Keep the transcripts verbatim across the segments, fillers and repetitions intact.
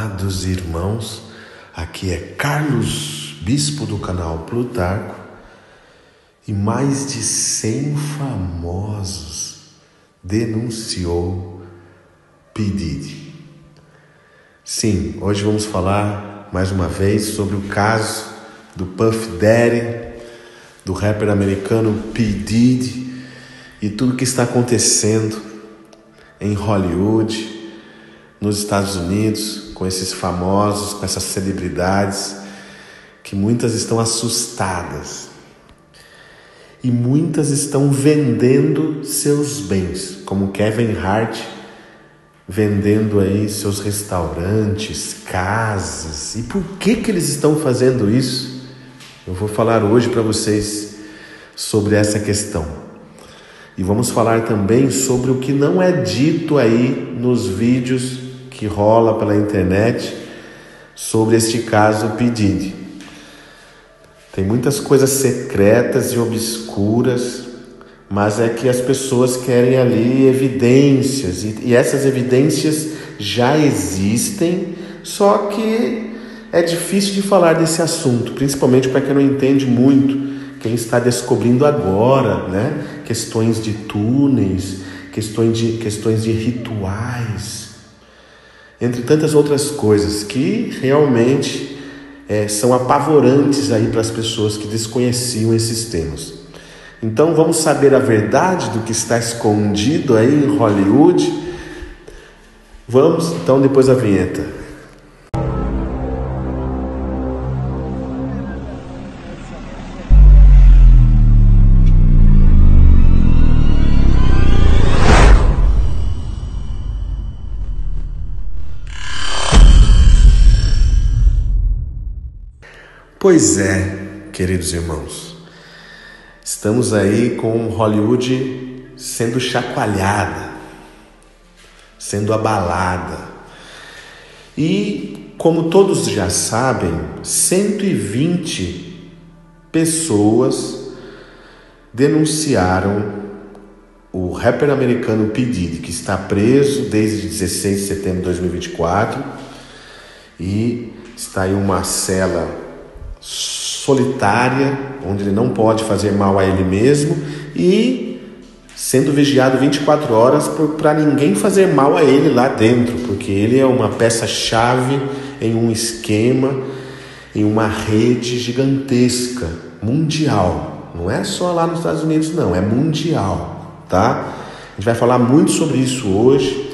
Amados irmãos, aqui é Carlos, bispo do canal Plutarco, e mais de cem famosos denunciou P. Diddy. Sim, hoje vamos falar mais uma vez sobre o caso do Puff Daddy, do rapper americano P. Diddy, e tudo que está acontecendo em Hollywood, nos Estados Unidos, com esses famosos, com essas celebridades, que muitas estão assustadas e muitas estão vendendo seus bens, como Kevin Hart vendendo aí seus restaurantes, casas. E por que que eles estão fazendo isso? Eu vou falar hoje para vocês sobre essa questão. E vamos falar também sobre o que não é dito aí nos vídeos que rola pela internet sobre este caso P. Diddy. Tem muitas coisas secretas e obscuras, mas é que as pessoas querem ali evidências, e, e essas evidências já existem, só que é difícil de falar desse assunto, principalmente para quem não entende muito, quem está descobrindo agora, né? Questões de túneis, questões de, questões de rituais, entre tantas outras coisas que realmente é, são apavorantes aí para as pessoas que desconheciam esses temas. Então vamos saber a verdade do que está escondido aí em Hollywood. Vamos então depois da vinheta. Pois é, queridos irmãos, estamos aí com Hollywood sendo chacoalhada, sendo abalada. E, como todos já sabem, cento e vinte pessoas denunciaram o rapper americano P. Diddy, que está preso desde dezesseis de setembro de dois mil e vinte e quatro e está em uma cela solitária, onde ele não pode fazer mal a ele mesmo e sendo vigiado vinte e quatro horas para ninguém fazer mal a ele lá dentro, porque ele é uma peça-chave em um esquema, em uma rede gigantesca, mundial. Não é só lá nos Estados Unidos, não, é mundial, tá? A gente vai falar muito sobre isso hoje,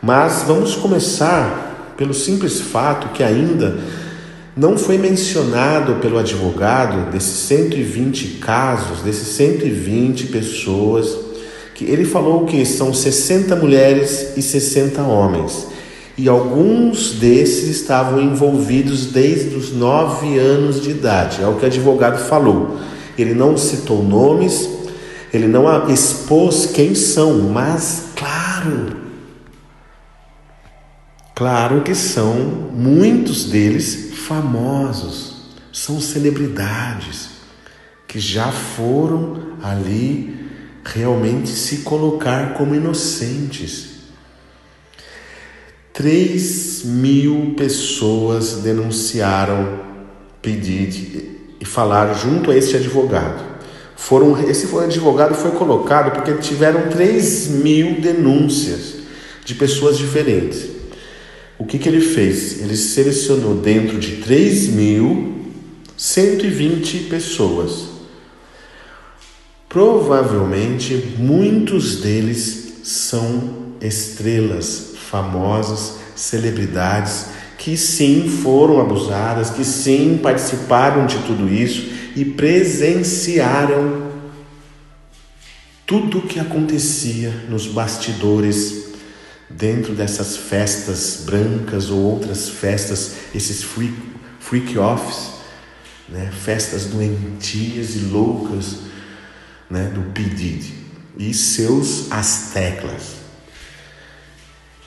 mas vamos começar pelo simples fato que ainda não foi mencionado pelo advogado desses cento e vinte casos, desses cento e vinte pessoas, que ele falou que são sessenta mulheres e sessenta homens. E alguns desses estavam envolvidos desde os nove anos de idade. É o que o advogado falou. Ele não citou nomes, ele não expôs quem são, mas claro, claro que são muitos deles famosos, são celebridades que já foram ali realmente se colocar como inocentes. três mil pessoas denunciaram P. Diddy e falaram junto a esse advogado. Foram, esse advogado foi colocado porque tiveram três mil denúncias de pessoas diferentes. O que que ele fez? Ele selecionou dentro de três mil, cento e vinte pessoas. Provavelmente muitos deles são estrelas famosas, celebridades, que sim foram abusadas, que sim participaram de tudo isso e presenciaram tudo o que acontecia nos bastidores dentro dessas festas brancas ou outras festas, esses freak, freak offs, né? Festas doentias e loucas, né? Do P. Diddy e seus asteclas.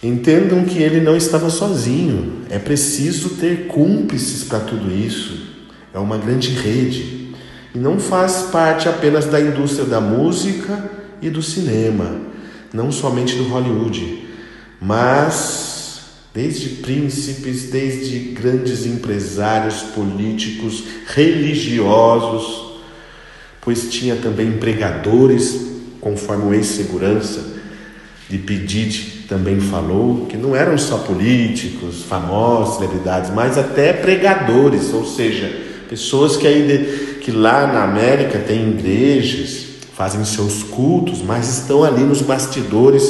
Entendam que ele não estava sozinho, é preciso ter cúmplices para tudo isso, é uma grande rede e não faz parte apenas da indústria da música e do cinema, não somente do Hollywood, mas desde príncipes, desde grandes empresários políticos, religiosos, pois tinha também empregadores, conforme o ex-segurança de P. Diddy também falou, que não eram só políticos, famosos, celebridades, mas até pregadores, ou seja, pessoas que, aí de, que lá na América têm igrejas, fazem seus cultos, mas estão ali nos bastidores,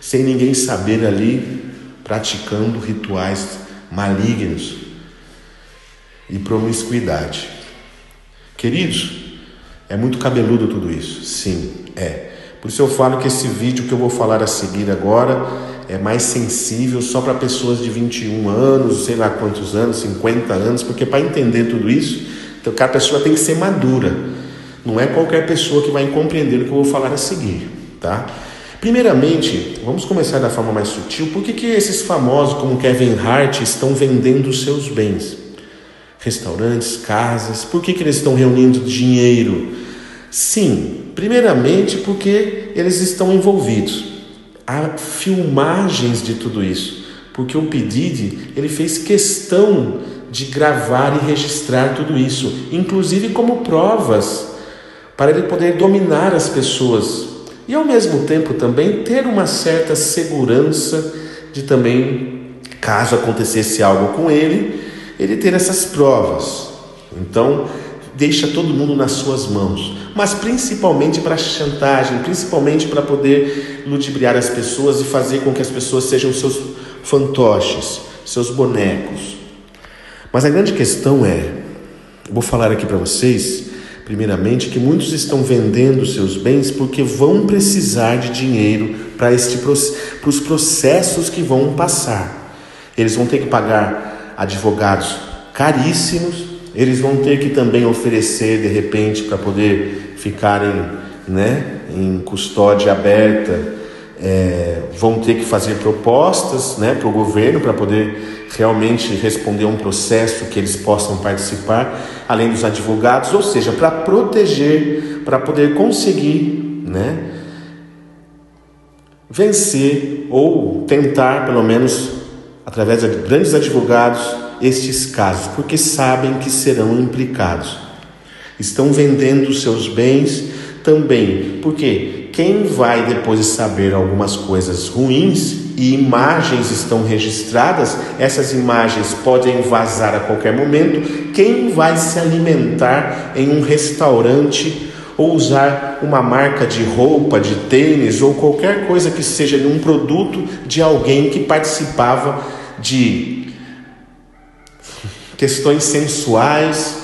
sem ninguém saber ali, praticando rituais malignos e promiscuidade. Queridos, é muito cabeludo tudo isso? Sim, é. Por isso eu falo que esse vídeo que eu vou falar a seguir agora é mais sensível só para pessoas de vinte e um anos, sei lá quantos anos, cinquenta anos, porque para entender tudo isso, então cada pessoa tem que ser madura. Não é qualquer pessoa que vai compreender o que eu vou falar a seguir, tá? Primeiramente, vamos começar da forma mais sutil. Por que que esses famosos como Kevin Hart estão vendendo os seus bens? Restaurantes, casas. Por que que eles estão reunindo dinheiro? Sim, primeiramente porque eles estão envolvidos. Há filmagens de tudo isso. Porque o P. Diddy, ele fez questão de gravar e registrar tudo isso. Inclusive como provas para ele poder dominar as pessoas. E ao mesmo tempo também ter uma certa segurança de também, caso acontecesse algo com ele, ele ter essas provas. Então, deixa todo mundo nas suas mãos. Mas principalmente para chantagem, principalmente para poder ludibriar as pessoas e fazer com que as pessoas sejam seus fantoches, seus bonecos. Mas a grande questão é, vou falar aqui para vocês, primeiramente, que muitos estão vendendo seus bens porque vão precisar de dinheiro para este, para os processos que vão passar. Eles vão ter que pagar advogados caríssimos, eles vão ter que também oferecer, de repente, para poder ficarem, né, em custódia aberta, é, vão ter que fazer propostas, né, para o governo para poder realmente responder a um processo que eles possam participar, além dos advogados, ou seja, para proteger, para poder conseguir, né, vencer ou tentar, pelo menos através de grandes advogados, estes casos, porque sabem que serão implicados. Estão vendendo seus bens também, porque quem vai depois saber algumas coisas ruins e imagens estão registradas, essas imagens podem vazar a qualquer momento. Quem vai se alimentar em um restaurante ou usar uma marca de roupa, de tênis ou qualquer coisa que seja um produto de alguém que participava de questões sensuais,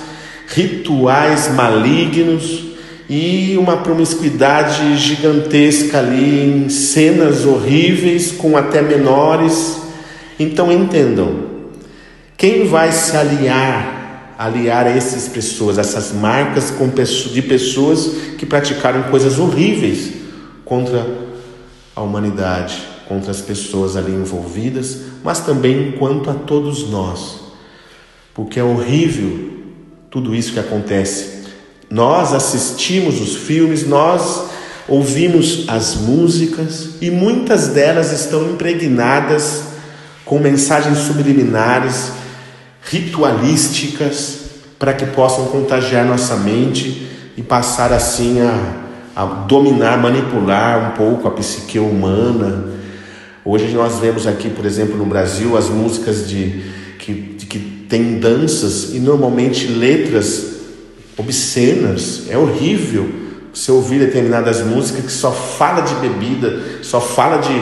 rituais malignos e uma promiscuidade gigantesca ali em cenas horríveis com até menores. Então entendam, quem vai se aliar, aliar a essas pessoas, essas marcas com pessoas, de pessoas que praticaram coisas horríveis contra a humanidade, contra as pessoas ali envolvidas, mas também quanto a todos nós, porque é horrível tudo isso que acontece. Nós assistimos os filmes, nós ouvimos as músicas e muitas delas estão impregnadas com mensagens subliminares, ritualísticas, para que possam contagiar nossa mente e passar assim a, a dominar, manipular um pouco a psique humana. Hoje nós vemos aqui, por exemplo, no Brasil, as músicas de, que, de, que tem danças e normalmente letras obscenas. É horrível você ouvir determinadas músicas que só fala de bebida, só fala de,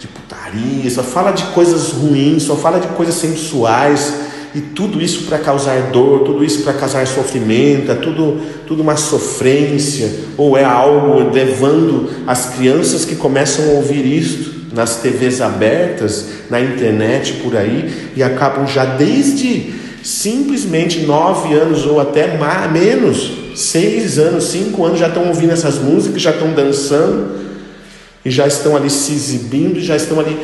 de putaria, só fala de coisas ruins, só fala de coisas sensuais, e tudo isso para causar dor, tudo isso para causar sofrimento, é tudo, tudo uma sofrência, ou é algo levando as crianças que começam a ouvir isso nas T Vs abertas, na internet, por aí, e acabam já desde simplesmente nove anos ou até mais, menos, seis anos, cinco anos, já estão ouvindo essas músicas, já estão dançando e já estão ali se exibindo, já estão ali,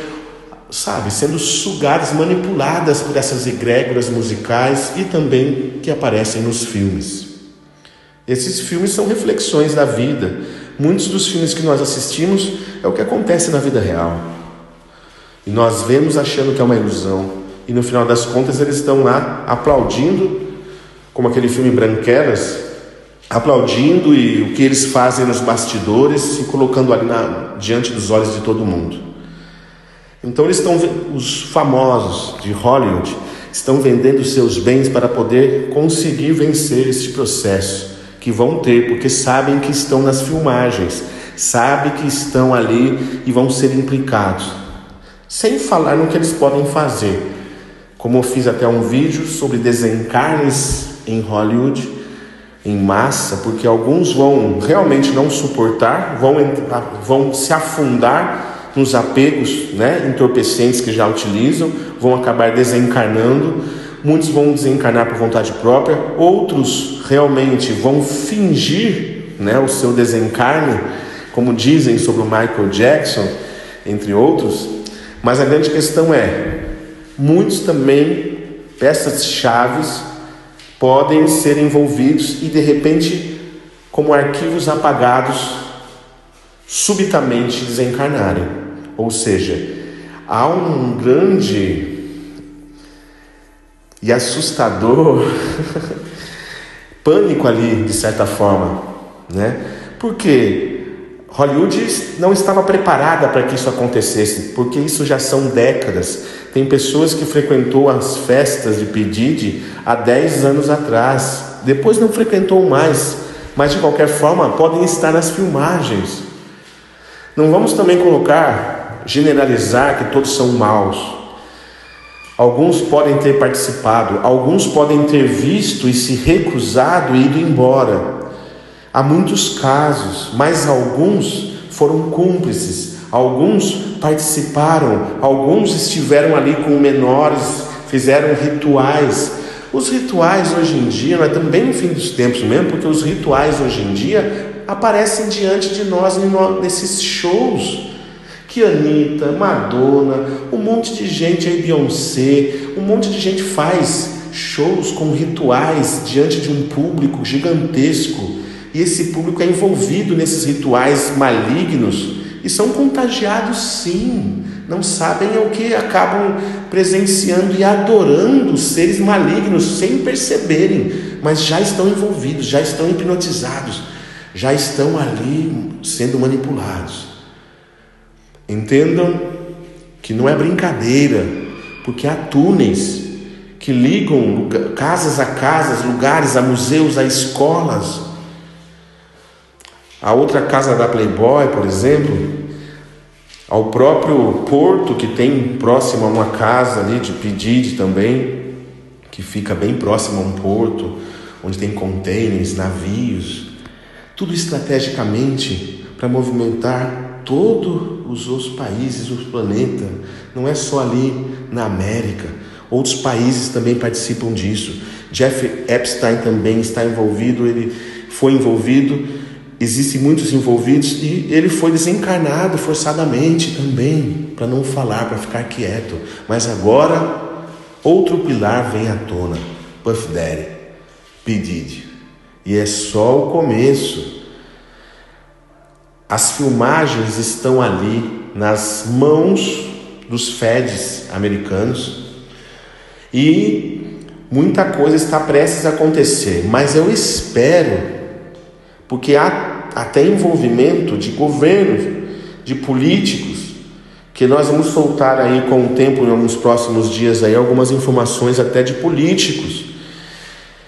sabe, sendo sugadas, manipuladas por essas egrégoras musicais e também que aparecem nos filmes. Esses filmes são reflexões da vida. Muitos dos filmes que nós assistimos é o que acontece na vida real. E nós vemos achando que é uma ilusão. E no final das contas eles estão lá aplaudindo, como aquele filme Branquelas, aplaudindo e o que eles fazem nos bastidores e colocando ali na, diante dos olhos de todo mundo. Então eles estão, os famosos de Hollywood estão vendendo seus bens para poder conseguir vencer esse processo que vão ter, porque sabem que estão nas filmagens, sabem que estão ali e vão ser implicados, sem falar no que eles podem fazer. Como eu fiz até um vídeo sobre desencarnes em Hollywood, em massa, porque alguns vão realmente não suportar, vão, entrar, vão se afundar nos apegos, né, entorpecentes que já utilizam, vão acabar desencarnando, muitos vão desencarnar por vontade própria, outros realmente vão fingir, né, o seu desencarne, como dizem sobre o Michael Jackson, entre outros, mas a grande questão é, muitos também, peças chaves, podem ser envolvidos e de repente, como arquivos apagados, subitamente desencarnarem. Ou seja, há um grande e assustador pânico ali, de certa forma, né? Porque Hollywood não estava preparada para que isso acontecesse, porque isso já são décadas. Tem pessoas que frequentou as festas de P. Diddy há dez anos atrás, depois não frequentou mais, mas de qualquer forma podem estar nas filmagens. Não vamos também colocar, generalizar que todos são maus. Alguns podem ter participado, alguns podem ter visto e se recusado e ido embora. Há muitos casos, mas alguns foram cúmplices, alguns participaram, alguns estiveram ali com menores, fizeram rituais. Os rituais hoje em dia, não é também no fim dos tempos mesmo, porque os rituais hoje em dia aparecem diante de nós nesses shows que Anitta, Madonna, um monte de gente aí, Beyoncé, um monte de gente faz shows com rituais diante de um público gigantesco. E esse público é envolvido nesses rituais malignos e são contagiados sim, não sabem o que, acabam presenciando e adorando seres malignos sem perceberem, mas já estão envolvidos, já estão hipnotizados, já estão ali sendo manipulados. Entendam que não é brincadeira, porque há túneis que ligam casas a casas, lugares a museus, a escolas. A outra casa da Playboy, por exemplo, ao próprio porto que tem próximo a uma casa ali de P. Diddy também, que fica bem próximo a um porto, onde tem contêineres, navios, tudo estrategicamente para movimentar todos os países do planeta, não é só ali na América, outros países também participam disso. Jeff Epstein também está envolvido, ele foi envolvido. Existem muitos envolvidos e ele foi desencarnado forçadamente também, para não falar, para ficar quieto. Mas agora, outro pilar vem à tona, Puff Daddy, P. Diddy. E é só o começo. As filmagens estão ali nas mãos dos feds americanos e muita coisa está prestes a acontecer, mas eu espero, porque há até envolvimento de governos, de políticos, que nós vamos soltar aí com o tempo, nos próximos dias aí, algumas informações até de políticos,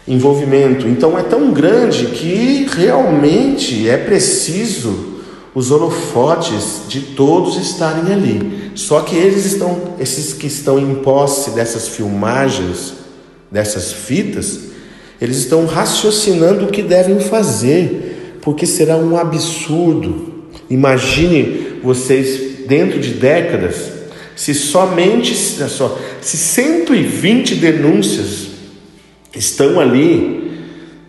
envolvimento. Então é tão grande que realmente é preciso os holofotes de todos estarem ali. Só que eles estão, esses que estão em posse dessas filmagens, dessas fitas, eles estão raciocinando o que devem fazer, porque será um absurdo. Imagine vocês, dentro de décadas, se somente, só, se cento e vinte denúncias estão ali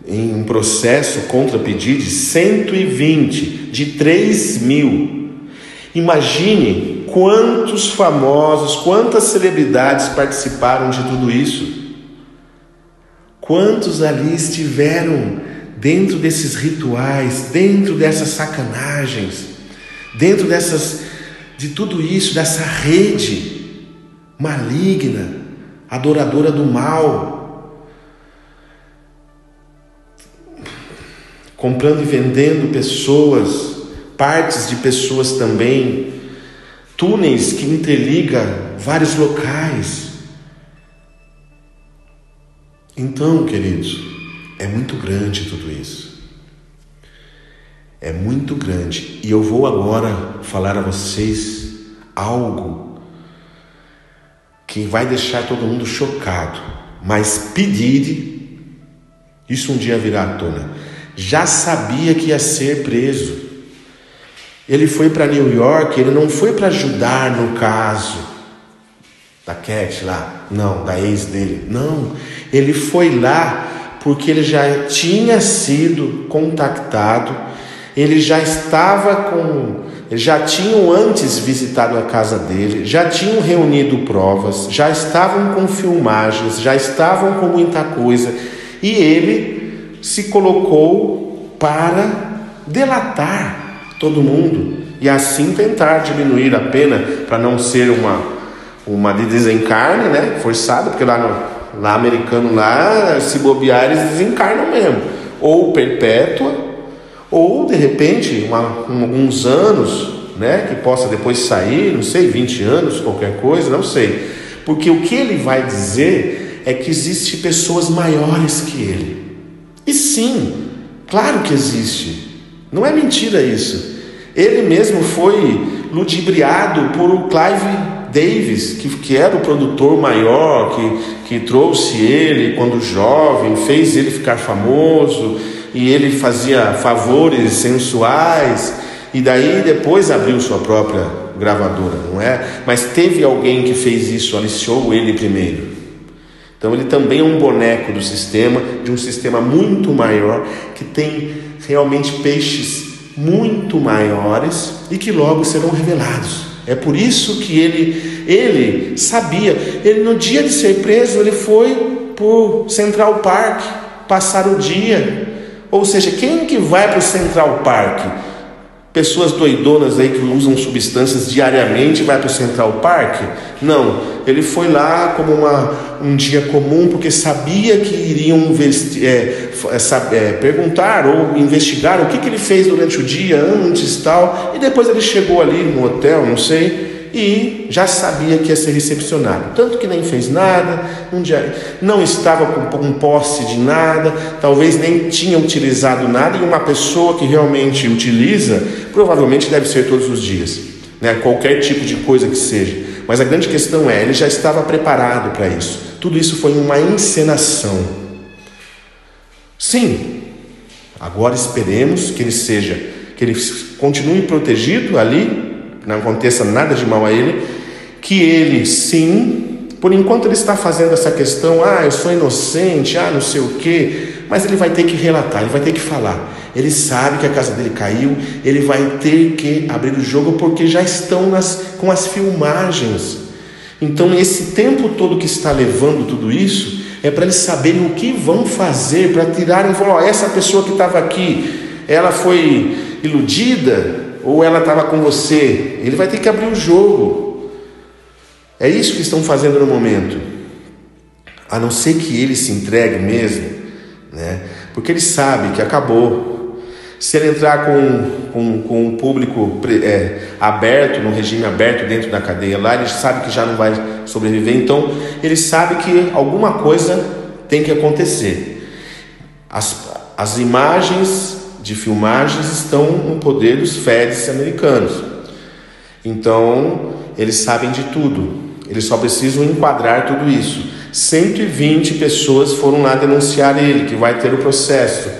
em um processo contra pedido de cento e vinte, de três mil. Imagine quantos famosos, quantas celebridades participaram de tudo isso. Quantos ali estiveram dentro desses rituais, dentro dessas sacanagens, dentro dessas, de tudo isso, dessa rede maligna, adoradora do mal, comprando e vendendo pessoas, partes de pessoas também, túneis que interligam vários locais. Então, queridos, é muito grande tudo isso. É muito grande. E eu vou agora falar a vocês algo que vai deixar todo mundo chocado. Mas P. Diddy, isso um dia virá à tona, já sabia que ia ser preso. Ele foi para New York, ele não foi para ajudar no caso da Cat lá, não, da ex dele, não. Ele foi lá porque ele já tinha sido contactado, ele já estava com... Já tinham antes visitado a casa dele, já tinham reunido provas, já estavam com filmagens, já estavam com muita coisa. E ele se colocou para delatar todo mundo, e assim tentar diminuir a pena, para não ser uma, uma de desencarne, né, forçada, porque lá no lá americano, lá, se bobear, eles desencarnam mesmo, ou perpétua, ou de repente, uma, um, alguns anos, né, que possa depois sair, não sei, vinte anos, qualquer coisa, não sei, porque o que ele vai dizer é que existe pessoas maiores que ele, e sim, claro que existe. Não é mentira isso. Ele mesmo foi ludibriado por o Clive Davis, que, que era o produtor maior, que, que trouxe ele quando jovem, fez ele ficar famoso, e ele fazia favores sensuais, e daí depois abriu sua própria gravadora, não é? Mas teve alguém que fez isso, aliciou ele primeiro. Então ele também é um boneco do sistema, de um sistema muito maior, que tem realmente peixes muito maiores e que logo serão revelados. É por isso que ele, ele sabia. Ele, no dia de ser preso, ele foi para o Central Park passar o dia. Ou seja, quem que vai para o Central Park? Pessoas doidonas aí que usam substâncias diariamente, vai para o Central Park? Não, ele foi lá como uma, um dia comum, porque sabia que iriam é, é, perguntar ou investigar o que, que ele fez durante o dia, antes e tal, e depois ele chegou ali no hotel, não sei, e já sabia que ia ser recepcionado, tanto que nem fez nada, um dia, não estava com, com posse de nada, talvez nem tinha utilizado nada, e uma pessoa que realmente utiliza, provavelmente deve ser todos os dias, né? Qualquer tipo de coisa que seja. Mas a grande questão é, ele já estava preparado para isso. Tudo isso foi uma encenação. Sim, agora esperemos que ele seja, que ele continue protegido ali, não aconteça nada de mal a ele, que ele sim, por enquanto ele está fazendo essa questão, ah, eu sou inocente, ah, não sei o quê, mas ele vai ter que relatar, ele vai ter que falar. Ele sabe que a casa dele caiu, ele vai ter que abrir o jogo, porque já estão nas, com as filmagens. Então esse tempo todo que está levando tudo isso, é para eles saberem o que vão fazer, para tirarem e falar, ó, essa pessoa que estava aqui, ela foi iludida, ou ela estava com você. Ele vai ter que abrir o jogo. É isso que estão fazendo no momento. A não ser que ele se entregue mesmo, né? Porque ele sabe que acabou. Se ele entrar com, com, com o público é, aberto, no regime aberto dentro da cadeia lá, ele sabe que já não vai sobreviver. Então, ele sabe que alguma coisa tem que acontecer. As, as imagens de filmagens estão no poder dos F E Ds americanos. Então, eles sabem de tudo. Eles só precisam enquadrar tudo isso. cento e vinte pessoas foram lá denunciar ele, que vai ter o processo.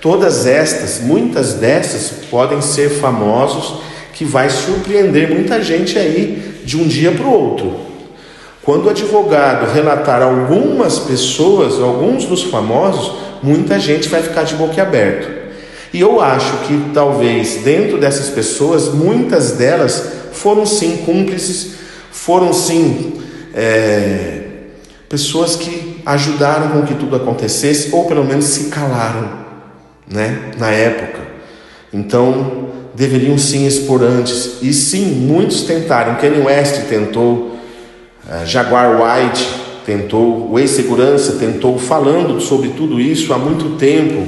Todas estas, muitas dessas, podem ser famosos, que vai surpreender muita gente aí de um dia para o outro. Quando o advogado relatar algumas pessoas, alguns dos famosos, muita gente vai ficar de boquiaberto. E eu acho que talvez dentro dessas pessoas, muitas delas foram sim cúmplices, foram sim é, pessoas que ajudaram com que tudo acontecesse, ou pelo menos se calaram, né, na época. Então deveriam sim expor antes, e sim, muitos tentaram. Kanye West tentou, uh, Jaguar White tentou, o ex-segurança tentou, falando sobre tudo isso há muito tempo.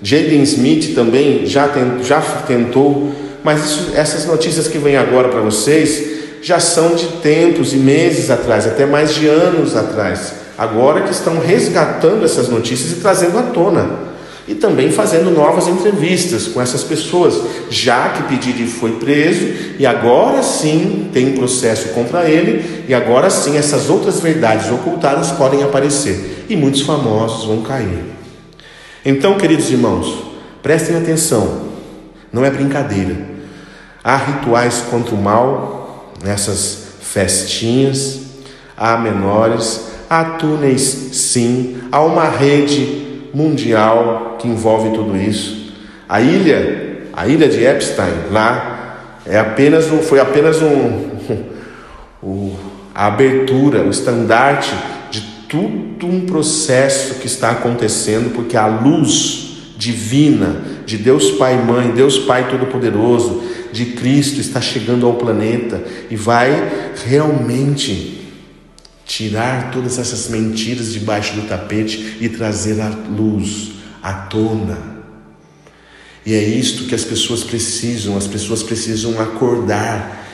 Jaden Smith também já, tent, já tentou, mas isso, essas notícias que vêm agora para vocês já são de tempos e meses atrás, até mais de anos atrás. Agora que estão resgatando essas notícias e trazendo à tona. E também fazendo novas entrevistas com essas pessoas, já que P. Diddy foi preso e agora sim tem um processo contra ele e agora sim essas outras verdades ocultadas podem aparecer e muitos famosos vão cair. Então, queridos irmãos, prestem atenção, não é brincadeira. Há rituais contra o mal nessas festinhas, há menores, há túneis sim, há uma rede mundial que envolve tudo isso. A ilha, a ilha de Epstein, lá é apenas um, foi apenas um, um, a abertura, o estandarte de todo um processo que está acontecendo, porque a luz divina de Deus Pai e Mãe, Deus Pai Todo-Poderoso, de Cristo está chegando ao planeta e vai realmente tirar todas essas mentiras debaixo do tapete e trazer a luz à tona. E é isto que as pessoas precisam, as pessoas precisam acordar.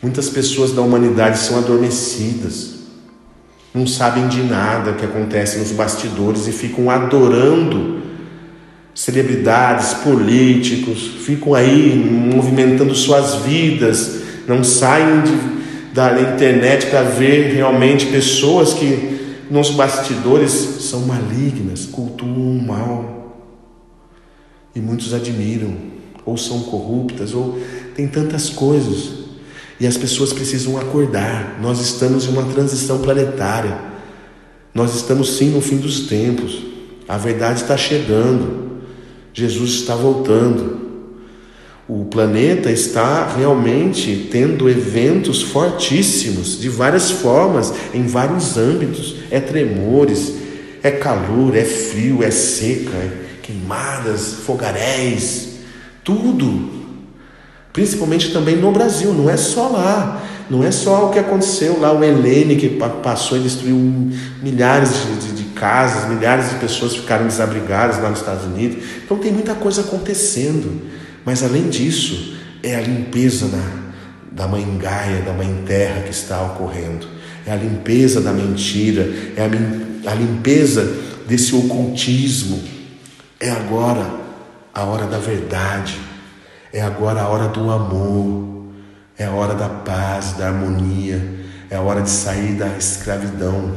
Muitas pessoas da humanidade são adormecidas, não sabem de nada que acontece nos bastidores e ficam adorando celebridades, políticos, ficam aí movimentando suas vidas, não saem de da internet para ver realmente pessoas que nos bastidores são malignas, cultuam o mal. E muitos admiram, ou são corruptas, ou tem tantas coisas. E as pessoas precisam acordar. Nós estamos em uma transição planetária. Nós estamos sim no fim dos tempos. A verdade está chegando. Jesus está voltando. O planeta está realmente tendo eventos fortíssimos, de várias formas, em vários âmbitos. É tremores, é calor, é frio, é seca, é queimadas, fogaréis, tudo. Principalmente também no Brasil, não é só lá. Não é só o que aconteceu lá, o Helene que passou e destruiu milhares de, de, de casas, milhares de pessoas ficaram desabrigadas lá nos Estados Unidos. Então tem muita coisa acontecendo. Mas além disso, é a limpeza da, da Mãe Gaia, da Mãe Terra que está ocorrendo. É a limpeza da mentira, é a, a limpeza desse ocultismo. É agora a hora da verdade, é agora a hora do amor, é a hora da paz, da harmonia, é a hora de sair da escravidão,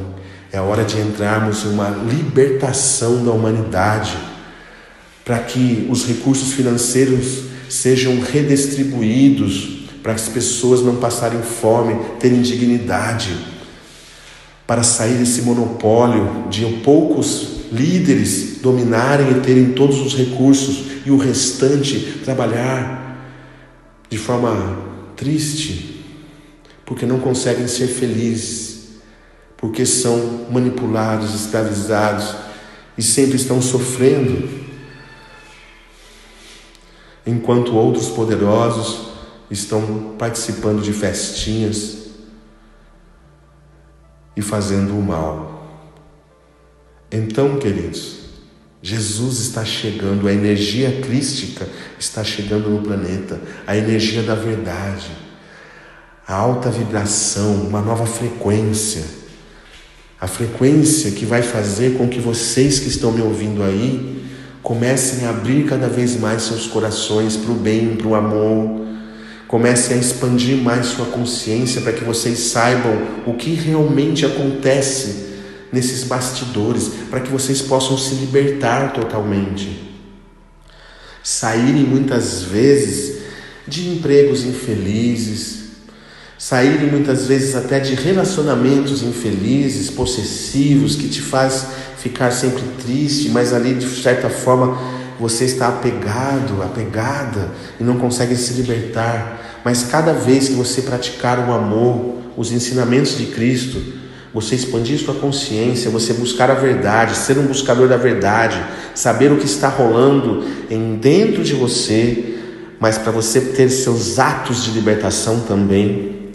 é a hora de entrarmos em uma libertação da humanidade, para que os recursos financeiros sejam redistribuídos, para que as pessoas não passarem fome, terem dignidade, para sair desse monopólio de poucos líderes dominarem e terem todos os recursos e o restante trabalhar de forma triste, porque não conseguem ser felizes, porque são manipulados, escravizados e sempre estão sofrendo, enquanto outros poderosos estão participando de festinhas e fazendo o mal. Então, queridos, Jesus está chegando, a energia crística está chegando no planeta, a energia da verdade, a alta vibração, uma nova frequência, a frequência que vai fazer com que vocês que estão me ouvindo aí comecem a abrir cada vez mais seus corações para o bem, para o amor. Comecem a expandir mais sua consciência para que vocês saibam o que realmente acontece nesses bastidores, para que vocês possam se libertar totalmente. Saírem muitas vezes de empregos infelizes, saírem muitas vezes até de relacionamentos infelizes, possessivos, que te faz ficar sempre triste, mas ali de certa forma você está apegado, apegada e não consegue se libertar. Mas cada vez que você praticar o amor, os ensinamentos de Cristo, você expandir sua consciência, você buscar a verdade, ser um buscador da verdade, saber o que está rolando em dentro de você, mas para você ter seus atos de libertação também,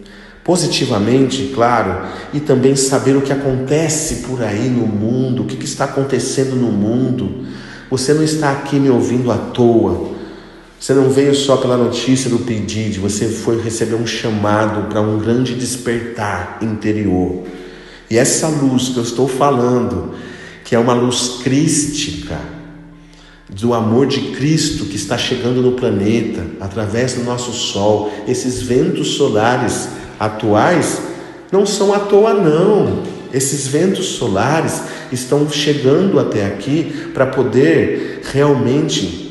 positivamente, claro, e também saber o que acontece por aí no mundo, o que está acontecendo no mundo. Você não está aqui me ouvindo à toa. Você não veio só pela notícia do P. Diddy, você foi receber um chamado para um grande despertar interior. E essa luz que eu estou falando, que é uma luz crística, do amor de Cristo que está chegando no planeta, através do nosso Sol, esses ventos solares atuais não são à toa não. Esses ventos solares estão chegando até aqui para poder realmente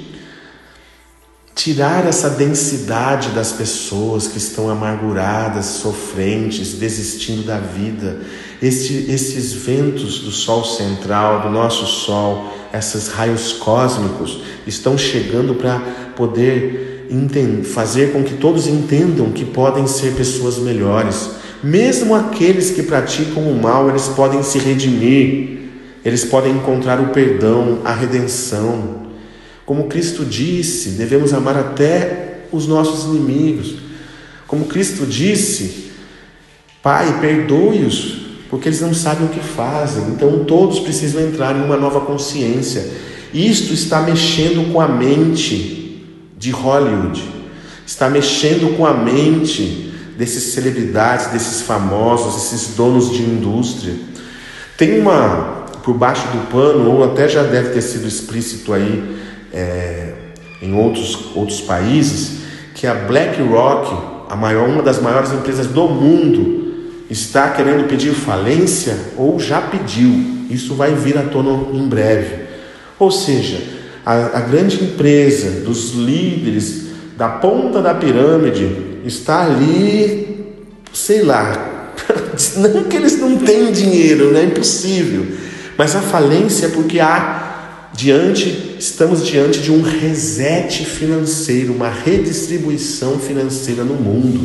tirar essa densidade das pessoas que estão amarguradas, sofrentes, desistindo da vida. Este, esses ventos do Sol central, do nosso Sol, esses raios cósmicos estão chegando para poder entender, fazer com que todos entendam que podem ser pessoas melhores. Mesmo aqueles que praticam o mal, eles podem se redimir, eles podem encontrar o perdão, a redenção. Como Cristo disse, devemos amar até os nossos inimigos. Como Cristo disse, Pai, perdoe-os, porque eles não sabem o que fazem. Então todos precisam entrar em uma nova consciência. Isto está mexendo com a mente de Hollywood. Está mexendo com a mente desses celebridades, desses famosos, desses donos de indústria. Tem uma, por baixo do pano, ou até já deve ter sido explícito aí, É, em outros, outros países, que a BlackRock, a maior, uma das maiores empresas do mundo, está querendo pedir falência ou já pediu. Isso vai vir à tona em breve. Ou seja, a, a grande empresa dos líderes da ponta da pirâmide está ali, sei lá, não que eles não têm dinheiro, né? É impossível, mas a falência é porque há Diante, estamos diante de um reset financeiro, uma redistribuição financeira no mundo.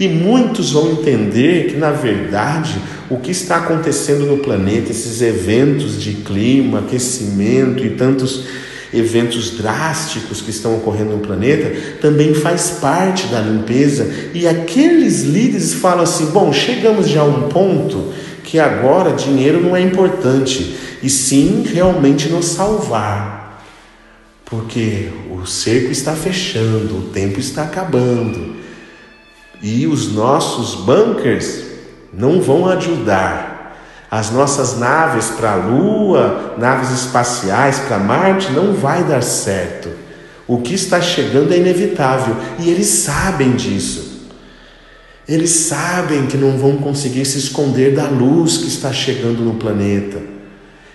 E muitos vão entender que, na verdade, o que está acontecendo no planeta, esses eventos de clima, aquecimento e tantos eventos drásticos que estão ocorrendo no planeta, também faz parte da limpeza. E aqueles líderes falam assim, bom, chegamos já a um ponto que agora dinheiro não é importante, e sim realmente nos salvar, porque o cerco está fechando, o tempo está acabando, e os nossos bunkers não vão ajudar, as nossas naves para a Lua, naves espaciais para Marte, não vai dar certo, o que está chegando é inevitável, e eles sabem disso. Eles sabem que não vão conseguir se esconder da luz que está chegando no planeta.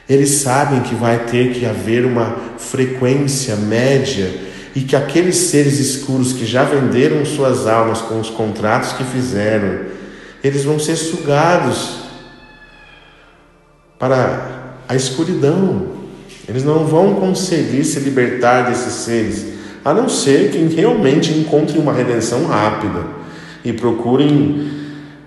Eles sabem que vai ter que haver uma frequência média e que aqueles seres escuros que já venderam suas almas com os contratos que fizeram, eles vão ser sugados para a escuridão. Eles não vão conseguir se libertar desses seres, a não ser que realmente encontrem uma redenção rápida e procurem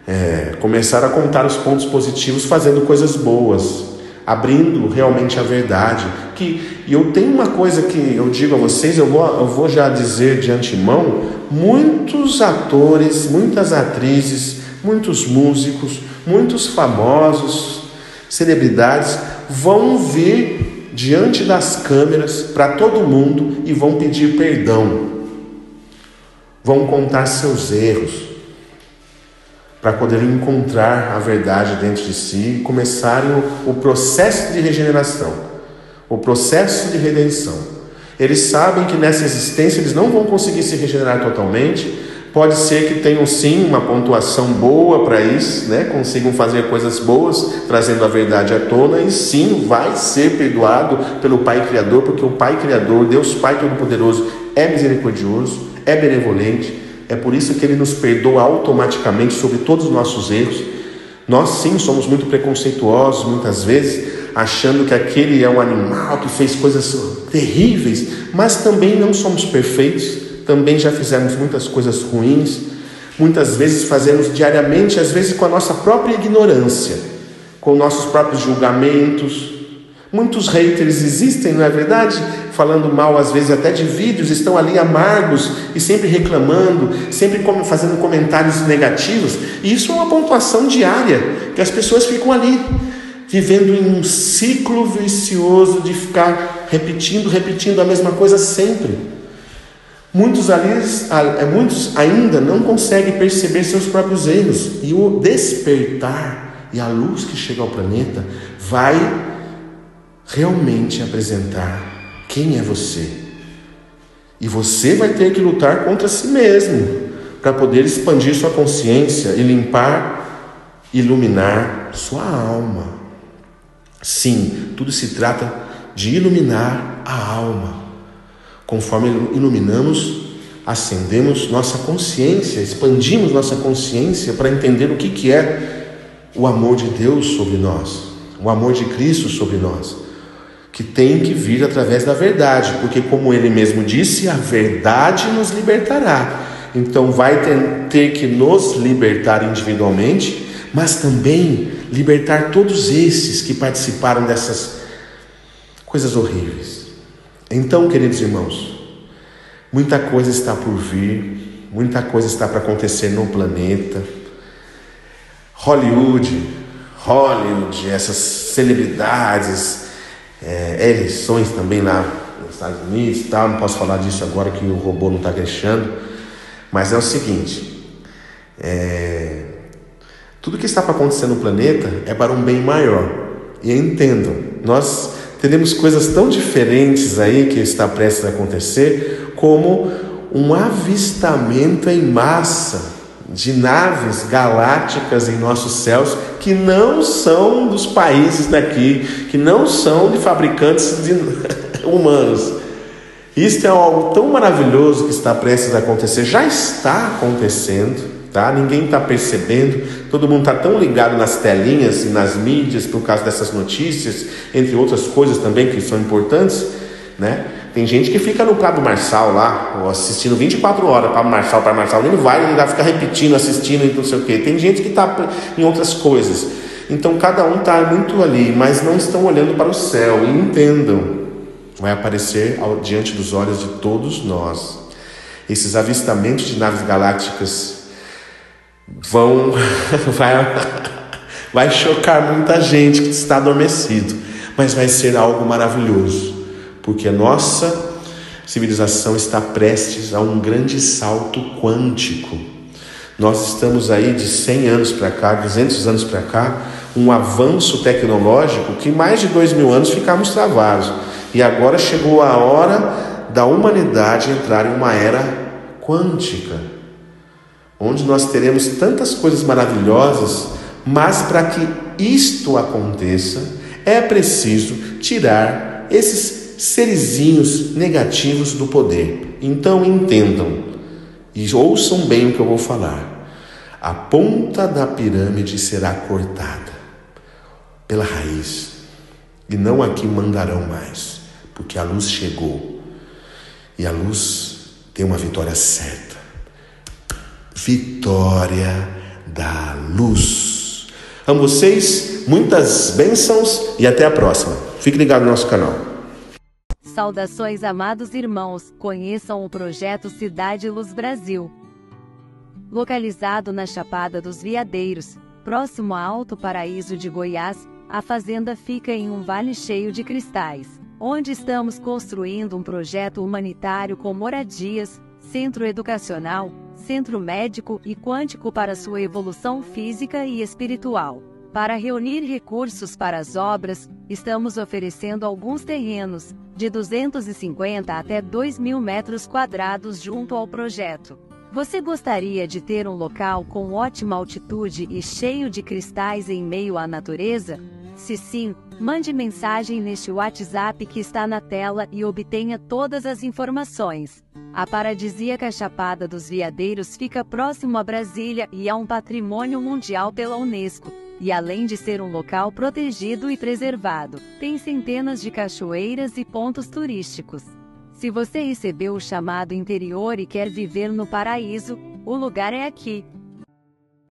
é, começar a contar os pontos positivos, fazendo coisas boas, abrindo realmente a verdade. Que, e eu tenho uma coisa que eu digo a vocês, eu vou, eu vou já dizer de antemão, muitos atores, muitas atrizes, muitos músicos, muitos famosos, celebridades, vão vir diante das câmeras para todo mundo e vão pedir perdão. Vão contar seus erros para poderem encontrar a verdade dentro de si e começarem o, o processo de regeneração, o processo de redenção. Eles sabem que nessa existência eles não vão conseguir se regenerar totalmente, pode ser que tenham sim uma pontuação boa para isso, né? Consigam fazer coisas boas, trazendo a verdade à tona, e sim, vai ser perdoado pelo Pai Criador, porque o Pai Criador, Deus Pai Todo-Poderoso, é misericordioso, é benevolente, é por isso que Ele nos perdoa automaticamente sobre todos os nossos erros. Nós sim somos muito preconceituosos muitas vezes, achando que aquele é um animal que fez coisas terríveis, mas também não somos perfeitos, também já fizemos muitas coisas ruins, muitas vezes fazemos diariamente, às vezes com a nossa própria ignorância, com nossos próprios julgamentos. Muitos haters existem, não é verdade? falando mal às vezes até de vídeos, estão ali amargos e sempre reclamando, sempre fazendo comentários negativos. E isso é uma pontuação diária, que as pessoas ficam ali, vivendo em um ciclo vicioso de ficar repetindo, repetindo a mesma coisa sempre. Muitos, ali, muitos ainda não conseguem perceber seus próprios erros. E o despertar e a luz que chega ao planeta vai realmente apresentar quem é você. E você vai ter que lutar contra si mesmo para poder expandir sua consciência e limpar, iluminar sua alma. Sim, tudo se trata de iluminar a alma. Conforme iluminamos, acendemos nossa consciência, expandimos nossa consciência para entender o que, que é o amor de Deus sobre nós, o amor de Cristo sobre nós, que tem que vir através da verdade, porque como Ele mesmo disse, a verdade nos libertará. Então vai ter, ter que nos libertar individualmente, mas também libertar todos esses que participaram dessas coisas horríveis. Então, queridos irmãos, muita coisa está por vir, muita coisa está para acontecer no planeta. Hollywood, Hollywood, essas celebridades, é, eleições também lá nos Estados Unidos, tá? Não posso falar disso agora que o robô não está deixando, mas é o seguinte, é, tudo que está para acontecer no planeta é para um bem maior, e entendam, nós teremos coisas tão diferentes aí que está prestes a acontecer, como um avistamento em massa de naves galácticas em nossos céus, que não são dos países daqui, que não são de fabricantes de humanos. Isto é algo tão maravilhoso que está prestes a acontecer, já está acontecendo. Tá? Ninguém está percebendo, todo mundo está tão ligado nas telinhas e nas mídias por causa dessas notícias, entre outras coisas também que são importantes, né? Tem gente que fica no Pablo Marçal lá, ou assistindo vinte e quatro horas, Pablo Marçal, Pablo Marçal, ele vai, não dá ficar repetindo, assistindo e não sei o quê. Tem gente que está em outras coisas, então cada um está muito ali, mas não estão olhando para o céu, e entendam, vai aparecer ao, diante dos olhos de todos nós, esses avistamentos de naves galácticas. Vão, vai, vai chocar muita gente que está adormecido, mas vai ser algo maravilhoso, porque a nossa civilização está prestes a um grande salto quântico. Nós estamos aí de cem anos para cá, duzentos anos para cá, um avanço tecnológico que mais de dois mil anos ficávamos travados, e agora chegou a hora da humanidade entrar em uma era quântica, onde nós teremos tantas coisas maravilhosas, mas para que isto aconteça, é preciso tirar esses serizinhos negativos do poder. Então entendam e ouçam bem o que eu vou falar. A ponta da pirâmide será cortada pela raiz, e não a que mandarão mais, porque a luz chegou, e a luz tem uma vitória certa. Vitória da luz. Amo vocês, muitas bênçãos e até a próxima. Fique ligado no nosso canal. Saudações, amados irmãos, conheçam o projeto Cidade Luz Brasil, localizado na Chapada dos Veadeiros, próximo a Alto Paraíso de Goiás. A fazenda fica em um vale cheio de cristais, onde estamos construindo um projeto humanitário com moradias, centro educacional, centro médico e quântico para sua evolução física e espiritual. Para reunir recursos para as obras, estamos oferecendo alguns terrenos, de duzentos e cinquenta até dois mil metros quadrados junto ao projeto. Você gostaria de ter um local com ótima altitude e cheio de cristais em meio à natureza? Se sim, mande mensagem neste WhatsApp que está na tela e obtenha todas as informações. A paradisíaca Chapada dos Veadeiros fica próximo a Brasília e é um patrimônio mundial pela Unesco, e além de ser um local protegido e preservado, tem centenas de cachoeiras e pontos turísticos. Se você recebeu o chamado interior e quer viver no paraíso, o lugar é aqui.